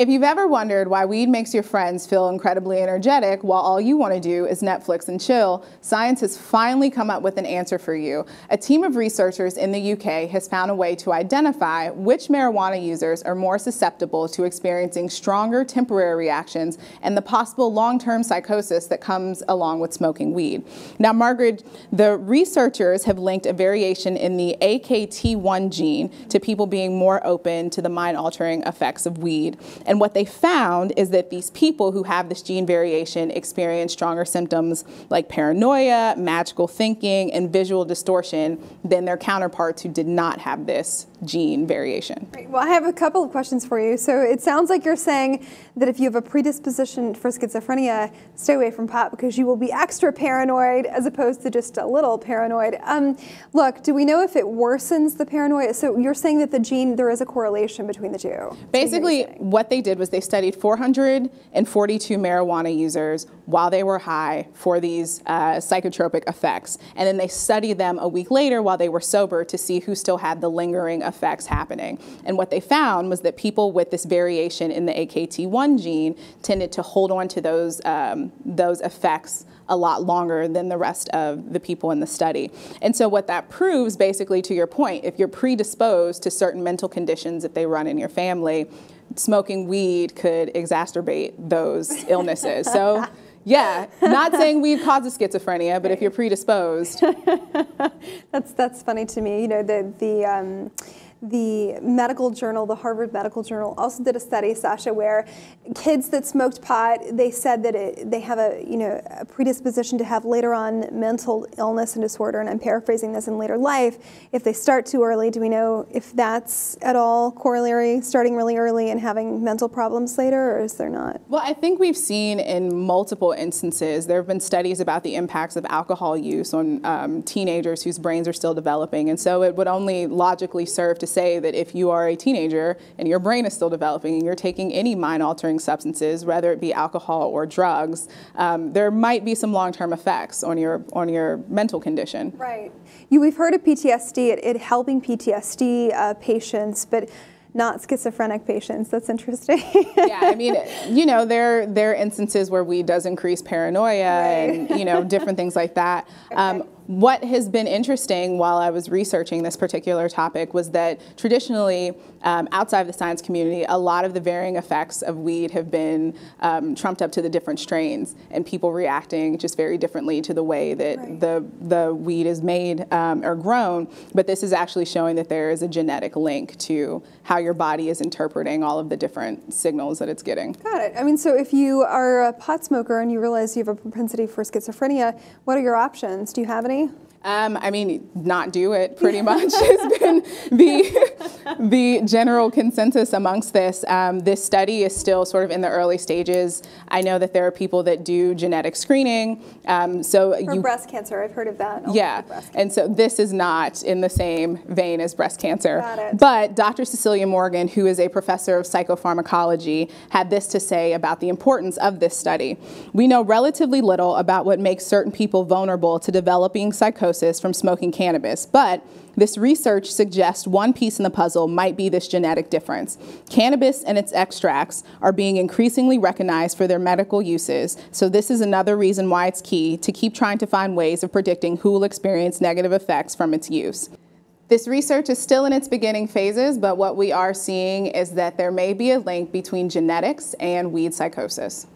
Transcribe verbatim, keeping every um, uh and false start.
If you've ever wondered why weed makes your friends feel incredibly energetic while all you want to do is Netflix and chill, science has finally come up with an answer for you. A team of researchers in the U K has found a way to identify which marijuana users are more susceptible to experiencing stronger temporary reactions and the possible long-term psychosis that comes along with smoking weed. Now, Margaret, the researchers have linked a variation in the A K T one gene to people being more open to the mind-altering effects of weed. And what they found is that these people who have this gene variation experience stronger symptoms like paranoia, magical thinking, and visual distortion than their counterparts who did not have this gene variation. Right. Well, I have a couple of questions for you. So it sounds like you're saying that if you have a predisposition for schizophrenia, stay away from pot because you will be extra paranoid as opposed to just a little paranoid. Um, look, do we know if it worsens the paranoia? So you're saying that the gene, there is a correlation between the two. Basically, what they did was they studied four hundred forty-two marijuana users while they were high for these uh, psychotropic effects, and then they studied them a week later while they were sober to see who still had the lingering effects happening. And what they found was that people with this variation in the A K T one gene tended to hold on to those, um, those effects a lot longer than the rest of the people in the study. And so what that proves, basically to your point, if you're predisposed to certain mental conditions that they run in your family, smoking weed could exacerbate those illnesses. So, yeah, not saying weed causes schizophrenia, but if you're predisposed. That's, that's funny to me. You know, the, the, um, the medical journal, the Harvard Medical Journal, also did a study, Sasha, where kids that smoked pot, they said that it, they have a, you know, a predisposition to have later on mental illness and disorder, and I'm paraphrasing this, in later life, if they start too early. Do we know if that's at all corollary, starting really early and having mental problems later, or is there not? Well, I think we've seen in multiple instances, there have been studies about the impacts of alcohol use on um, teenagers whose brains are still developing, and so it would only logically serve to say that if you are a teenager and your brain is still developing and you're taking any mind-altering substances, whether it be alcohol or drugs, um, there might be some long-term effects on your on your mental condition. Right. You, we've heard of P T S D, it, it helping P T S D uh, patients, but not schizophrenic patients. That's interesting. Yeah, I mean, you know, there, there are instances where weed does increase paranoia, right, and, you know, different things like that. Okay. Um, what has been interesting while I was researching this particular topic was that traditionally, um, outside of the science community, a lot of the varying effects of weed have been um, trumped up to the different strains and people reacting just very differently to the way that right. the, the weed is made um, or grown. But this is actually showing that there is a genetic link to how your body is interpreting all of the different signals that it's getting. Got it. I mean, so if you are a pot smoker and you realize you have a propensity for schizophrenia, what are your options? Do you have any? Um, I mean, not do it, pretty much, has been the, the general consensus amongst this. Um, this study is still sort of in the early stages. I know that there are people that do genetic screening. Um, so For you, breast cancer, I've heard of that. I'll yeah, and so this is not in the same vein as breast cancer. Got it. But Doctor Cecilia Morgan, who is a professor of psychopharmacology, had this to say about the importance of this study. We know relatively little about what makes certain people vulnerable to developing psychosis from smoking cannabis, but this research suggests one piece in the puzzle might be this genetic difference. Cannabis and its extracts are being increasingly recognized for their medical uses, so this is another reason why it's key to keep trying to find ways of predicting who will experience negative effects from its use. This research is still in its beginning phases, but what we are seeing is that there may be a link between genetics and weed psychosis.